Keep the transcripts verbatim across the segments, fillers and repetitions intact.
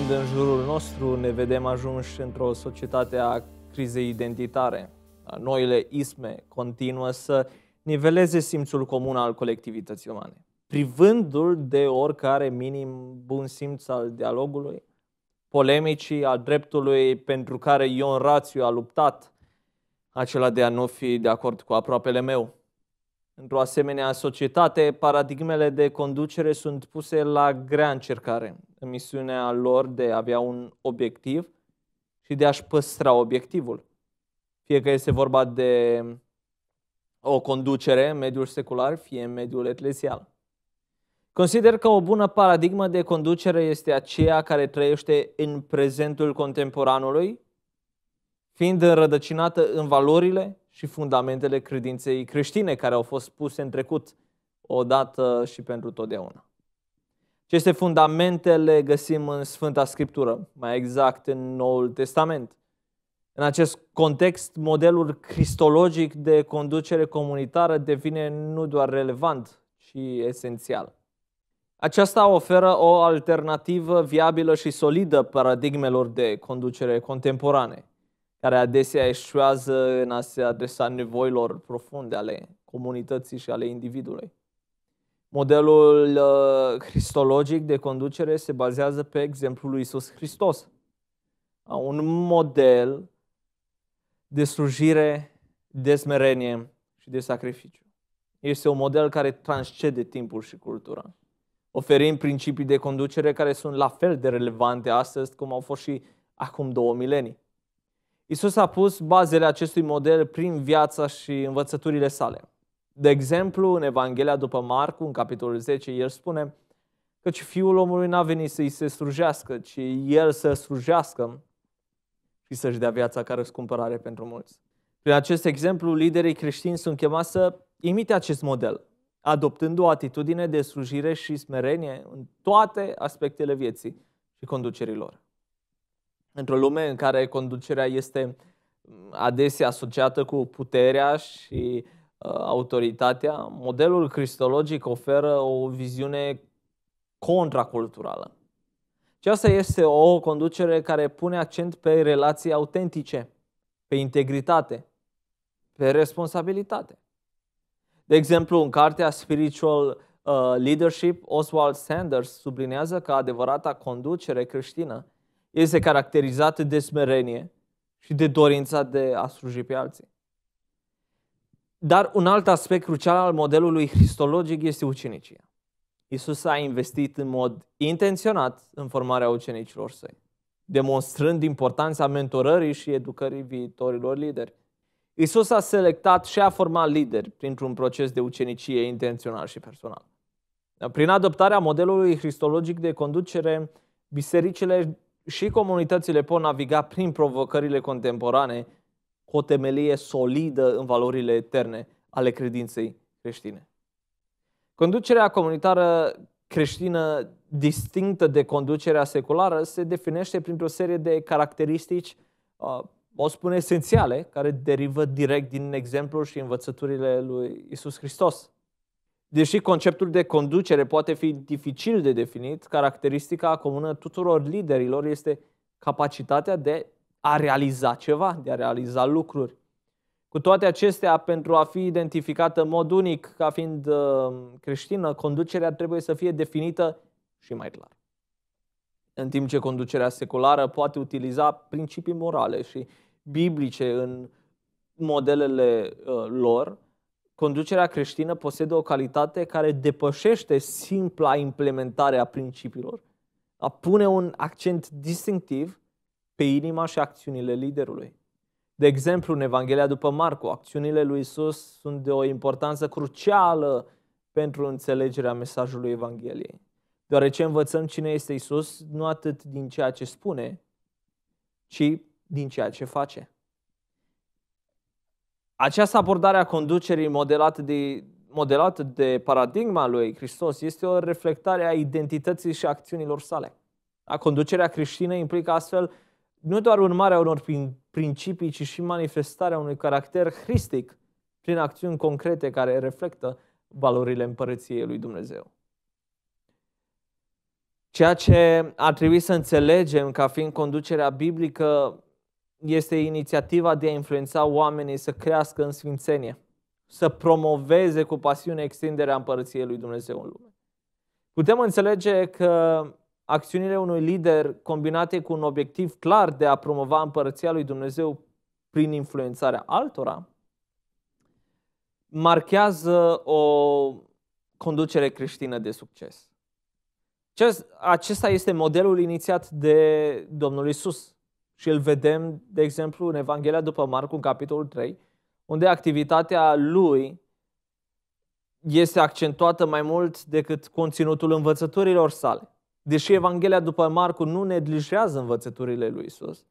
privind în jurul nostru, ne vedem ajunși într-o societate a crizei identitare. Noile isme continuă să niveleze simțul comun al colectivității umane, privându-l de oricare minim bun simț al dialogului, polemicii, al dreptului pentru care Ion Rațiu a luptat, acela de a nu fi de acord cu aproapele meu. Într-o asemenea societate, paradigmele de conducere sunt puse la grea încercare, în misiunea lor de a avea un obiectiv și de a-și păstra obiectivul. Fie că este vorba de o conducere în mediul secular, fie în mediul eclesial. Consider că o bună paradigmă de conducere este aceea care trăiește în prezentul contemporanului, fiind înrădăcinată în valorile și fundamentele credinței creștine care au fost puse în trecut, odată și pentru totdeauna. Aceste fundamente le găsim în Sfânta Scriptură, mai exact în Noul Testament. În acest context, modelul cristologic de conducere comunitară devine nu doar relevant, ci esențial. Aceasta oferă o alternativă viabilă și solidă paradigmelor de conducere contemporane, care adesea eșuează în a se adresa nevoilor profunde ale comunității și ale individului. Modelul cristologic de conducere se bazează pe exemplul lui Iisus Hristos, un model de slujire, de smerenie și de sacrificiu. Este un model care transcede timpul și cultura, oferind principii de conducere care sunt la fel de relevante astăzi cum au fost și acum două milenii. Iisus a pus bazele acestui model prin viața și învățăturile sale. De exemplu, în Evanghelia după Marcu, în capitolul zece, el spune căci Fiul omului n-a venit să-i se slujească, ci el să slujească și să-și dea viața ca răscumpărare pentru mulți. Prin acest exemplu, liderii creștini sunt chemați să imite acest model, adoptând o atitudine de slujire și smerenie în toate aspectele vieții și conducerii lor. Într-o lume în care conducerea este adesea asociată cu puterea și uh, autoritatea, modelul cristologic oferă o viziune contraculturală. Aceasta este o conducere care pune accent pe relații autentice, pe integritate, pe responsabilitate. De exemplu, în cartea Spiritual Leadership, Oswald Sanders sublinează că adevărata conducere creștină este caracterizată de smerenie și de dorința de a sluji pe alții. Dar un alt aspect crucial al modelului cristologic este ucenicia. Iisus a investit în mod intenționat în formarea ucenicilor săi, demonstrând importanța mentorării și educării viitorilor lideri. Iisus a selectat și a format lideri printr-un proces de ucenicie intențional și personal. Prin adoptarea modelului cristologic de conducere, bisericile și comunitățile pot naviga prin provocările contemporane cu o temelie solidă în valorile eterne ale credinței creștine. Conducerea comunitară creștină, distinctă de conducerea seculară, se definește printr-o serie de caracteristici, o spune, esențiale, care derivă direct din exemplul și învățăturile lui Iisus Hristos. Deși conceptul de conducere poate fi dificil de definit, caracteristica comună tuturor liderilor este capacitatea de a realiza ceva, de a realiza lucruri. Cu toate acestea, pentru a fi identificată în mod unic ca fiind creștină, conducerea trebuie să fie definită și mai clar. În timp ce conducerea seculară poate utiliza principii morale și biblice în modelele lor, conducerea creștină posedă o calitate care depășește simpla implementare a principiilor, a pune un accent distinctiv pe inima și acțiunile liderului. De exemplu, în Evanghelia după Marcu, acțiunile lui Iisus sunt de o importanță crucială pentru înțelegerea mesajului Evangheliei, deoarece învățăm cine este Iisus nu atât din ceea ce spune, ci din ceea ce face. Această abordare a conducerii modelată de, modelată de paradigma lui Hristos este o reflectare a identității și acțiunilor sale. A conducerea creștină implică astfel nu doar urmarea unor principii, ci și manifestarea unui caracter hristic prin acțiuni concrete care reflectă valorile împărăției lui Dumnezeu. Ceea ce ar trebui să înțelegem ca fiind conducerea biblică este inițiativa de a influența oamenii să crească în sfințenie, să promoveze cu pasiune extinderea împărăției lui Dumnezeu în lume. Putem înțelege că acțiunile unui lider combinate cu un obiectiv clar de a promova împărăția lui Dumnezeu prin influențarea altora marchează o conducere creștină de succes. Acesta este modelul inițiat de Domnul Iisus și îl vedem, de exemplu, în Evanghelia după Marcu, în capitolul trei, unde activitatea lui este accentuată mai mult decât conținutul învățăturilor sale. Deși Evanghelia după Marcu nu neglijează învățăturile lui Iisus,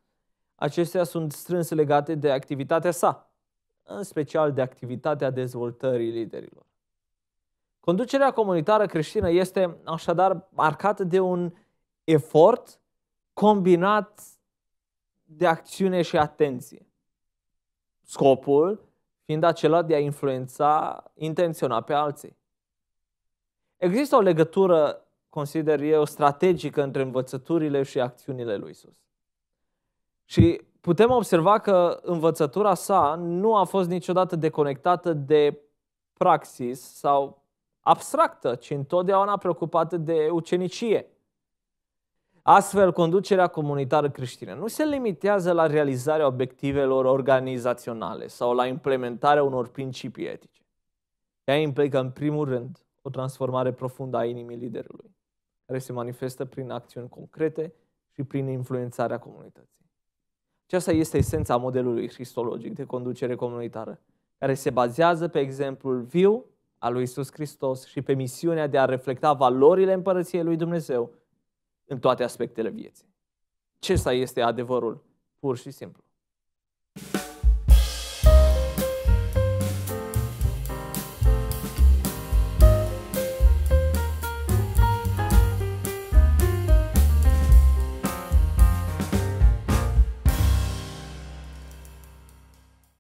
acestea sunt strâns legate de activitatea sa, în special de activitatea dezvoltării liderilor. Conducerea comunitară creștină este așadar marcată de un efort combinat de acțiune și atenție. Scopul fiind acela de a influența intenționat pe alții. Există o legătură, consider eu, strategică între învățăturile și acțiunile lui Iisus. Și putem observa că învățătura sa nu a fost niciodată deconectată de praxis sau abstractă, ci întotdeauna preocupată de ucenicie. Astfel, conducerea comunitară creștină nu se limitează la realizarea obiectivelor organizaționale sau la implementarea unor principii etice. Ea implică, în primul rând, o transformare profundă a inimii liderului, care se manifestă prin acțiuni concrete și prin influențarea comunității. Aceasta este esența modelului cristologic de conducere comunitară, care se bazează pe exemplul viu al lui Iisus Hristos și pe misiunea de a reflecta valorile împărăției lui Dumnezeu în toate aspectele vieții. Acesta este adevărul pur și simplu.